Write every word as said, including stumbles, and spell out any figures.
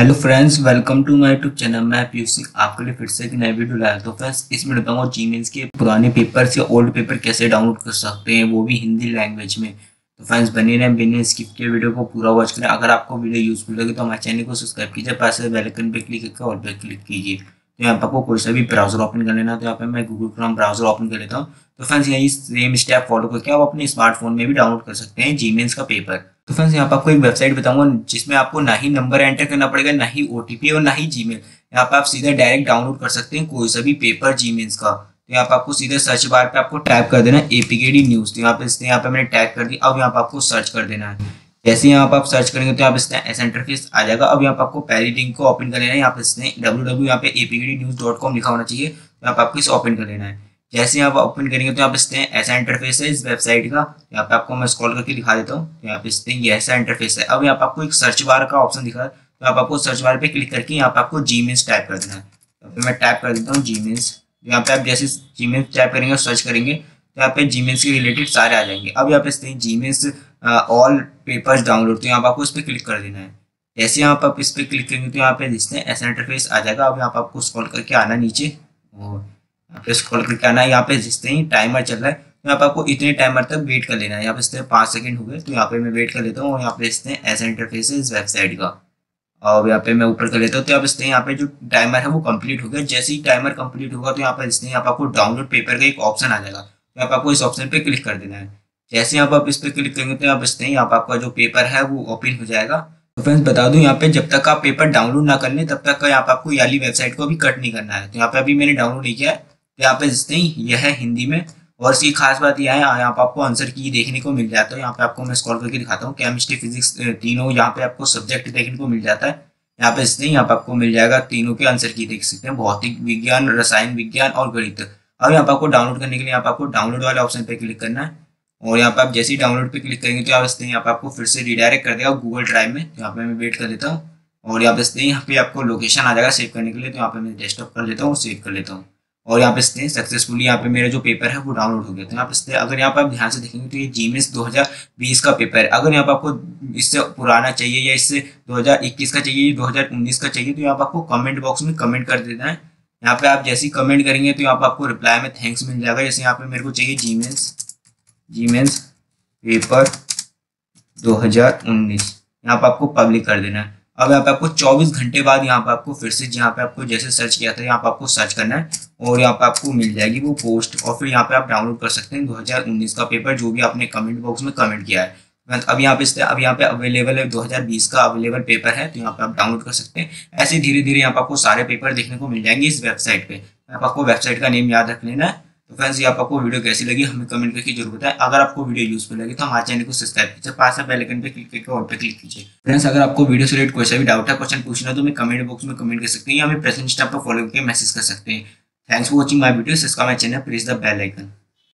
Hello friends, welcome to my YouTube channel. मैं पीयूष आपके लिए फिर से एक नई वीडियो लाया। तो फ्रेंड्स, इसमें बताऊंगा जी मेन्स के पुराने पेपर से ओल्ड पेपर कैसे डाउनलोड कर सकते हैं, वो भी हिंदी लैंग्वेज में। तो फ्रेंड्स बने रहें, बिना स्किप किए वीडियो को पूरा वॉच करें। अगर आपको वीडियो यूजफुल लगे तो हमारे चैनल को सब्सक्राइब कीजिए, पास बेल आइकन पर क्लिक करके और पर क्लिक कीजिए। तो यहाँ पर आपको कोई सा भी ब्राउजर ओपन कर लेना। तो यहाँ पर मैं गूगल क्रोम ब्राउजर ओपन कर लेता हूँ। तो फ्रेंड्स यही सेम स्टेप फॉलो करके आप अपने स्मार्टफोन में भी डाउनलोड कर सकते हैं जी मेन्स का पेपर। तो फ्रेंड्स यहाँ पर आपको एक वेबसाइट बताऊंगा जिसमें आपको ना ही नंबर एंटर करना पड़ेगा, ना ही ओटीपी और ना ही जीमेल। यहाँ पर आप सीधा डायरेक्ट डाउनलोड कर सकते हैं कोई सा भी पेपर जी मेन्स का। तो यहाँ पर आपको सीधा सर्च बार पे आपको टाइप कर देना एपीकेडी न्यूज़। तो यहाँ पे इसने यहाँ पे मैंने टाइप कर दी। अब यहाँ पर आपको सर्च कर देना है। जैसे यहाँ पर आप सर्च करेंगे तो यहाँ पर ऐसा इंटरफेस आ जाएगा। अब यहाँ पर आपको पहली लिंक को ओपन कर लेना है। यहाँ पर इसने डब्ल्यू डब्ल्यू यहाँ पे एपीकेडी न्यूज़ डॉट कॉम लिखा होना चाहिए। यहाँ पर आपको इसे ओपन कर लेना है। जैसे आप ओपन करेंगे तो यहाँ पे ऐसा इंटरफेस है इस वेबसाइट का। यहाँ पे आपको मैं स्क्रॉल करके दिखा देता हूँ। यहाँ पे इससे ये ऐसा इंटरफेस है। अब यहाँ पे आपको एक सर्च बार का ऑप्शन दिखा है। तो आप आपको सर्च बार पे क्लिक करके यहाँ पे आपको जी मेन्स टाइप कर देना है। यहाँ पे मैं टाइप कर देता हूँ जी मेन्स। यहाँ पे आप जैसे जी मेन्स टाइप करेंगे और सर्च करेंगे तो यहाँ पे जी मेन्स के रिलेटेड सारे आ जाएंगे। अब यहाँ पे JEE mains all papers download, तो यहाँ पे आपको इस पर क्लिक कर देना है। जैसे यहाँ पर आप इस पर क्लिक करेंगे तो यहाँ पे जिसने ऐसा इंटरफेस आ जाएगा। अब यहाँ पे आपको स्क्रॉल करके आना नीचे और यहाँ पे स्क्रॉल करके आना है। यहाँ पे जिस तरह टाइमर चल रहा है तो यहाँ पे आपको इतने टाइमर तक वेट कर लेना है। यहाँ पे इस तरह पाँच सेकंड हो गए तो यहाँ पे मैं वेट कर लेता हूँ। और यहाँ पे इस तरह ऐसा इंटरफेस है इस वेबसाइट का। और यहाँ पे मैं ऊपर कर लेता हूँ। तो आप इस तरह यहाँ पे जो टाइमर है वो कंप्लीट हो गया। जैसे ही टाइमर कंप्लीट होगा तो यहाँ पर इस तरह यहाँ पर आपको डाउनलोड पेपर का एक ऑप्शन आ जाएगा। तो यहाँ पर आपको इस ऑप्शन पर क्लिक कर देना है। जैसे यहाँ पर आप इस पर क्लिक करेंगे तो यहाँ पर इस तरह यहाँ पर आपका जो पेपर है वो ओपन हो जाएगा। तो फ्रेंड्स बता दूं, यहाँ पे जब तक आप पेपर डाउनलोड ना कर लें तब तक यहाँ पर आपको याली वेबसाइट को भी कट नहीं करना है। तो यहाँ पे अभी मैंने डाउनलोड नहीं किया है। यहाँ पे जिसने यह है हिंदी में और इसकी खास बात यह है यहाँ पर आपको आंसर की देखने को मिल जाता है। यहाँ पे आपको मैं स्क्रॉल करके दिखाता हूँ। केमिस्ट्री, फिजिक्स तीनों यहाँ पे आपको सब्जेक्ट देखने को मिल जाता है। यहाँ पे इसने यहाँ पे आपको मिल जाएगा तीनों के आंसर की देख सकते हैं, भौतिक विज्ञान, रसायन विज्ञान और गणित। अब यहाँ पर आपको डाउनलोड करने के लिए यहाँ पर आपको डाउनलोड वाले ऑप्शन पर क्लिक करना है। और यहाँ पर आप जैसे ही डाउनलोड पर क्लिक करेंगे तो आप इसने यहाँ पर आपको फिर से रिडायरेक्ट कर देगा गूगल ड्राइव में। यहाँ पे मैं वेट कर लेता हूँ। और यहाँ पे इसने यहाँ पे आपको लोकेशन आ जाएगा सेव करने के लिए। तो यहाँ पे मैं डेस्कटॉप कर लेता हूँ, सेव कर लेता हूँ। और यहाँ पे इसने सक्सेसफुली यहाँ पे मेरा जो पेपर है वो डाउनलोड हो गया। तो यहाँ पे इसने अगर यहाँ पे आप ध्यान से देखेंगे तो ये जी मेन्स दो हज़ार बीस का पेपर है। अगर यहाँ पे आपको इससे पुराना चाहिए या इससे दो हज़ार इक्कीस का चाहिए या दो हज़ार उन्नीस का चाहिए तो यहाँ पे आपको कमेंट बॉक्स में कमेंट कर देना है। यहाँ पे आप जैसे ही कमेंट करेंगे तो यहाँ पे आपको रिप्लाई में थैंक्स मिल जाएगा। जैसे यहाँ पे मेरे को चाहिए JEE mains JEE mains paper दो हज़ार उन्नीस, यहाँ पे आपको पब्लिक कर देना है। अब यहाँ पे आपको चौबीस घंटे बाद यहाँ पे आपको फिर से जहाँ पे आपको जैसे सर्च किया था यहाँ पे आपको सर्च करना है। और यहाँ पे आपको मिल जाएगी वो पोस्ट। और फिर यहाँ पे आप डाउनलोड कर सकते हैं दो हज़ार उन्नीस का पेपर जो भी आपने कमेंट बॉक्स में कमेंट किया है। अब यहाँ पे अब यहाँ पे अवेलेबल है दो हज़ार बीस का अवेलेबल पेपर है। तो यहाँ पे आप डाउनलोड कर सकते हैं। ऐसे धीरे धीरे यहाँ पे आपको सारे पेपर देखने को मिल जाएंगे इस वेबसाइट पे। आप आपको वेबसाइट का नेम याद रख लेना है। तो फ्रेंड्स यहाँ आपको वीडियो कैसी लगी हमें कमेंट करके जरूर बताएं। अगर आपको वीडियो यूजफुल लगी तो हमारे चैनल को सब्सक्राइब कीजिए, पास में बेल आइकन पे क्लिक करके और पे क्लिक कीजिए। फ्रेंड्स अगर आपको वीडियो से रिलेटेड कोई सा भी डाउट है, क्वेश्चन पूछना तो हमें कमेंट बॉक्स में कमेंट कर सकते हैं या हमें प्रेजेंट स्टैप पर फॉलो करके मैसेज कर सकते हैं। Thanks for watching my video. इसका my channel press the bell icon.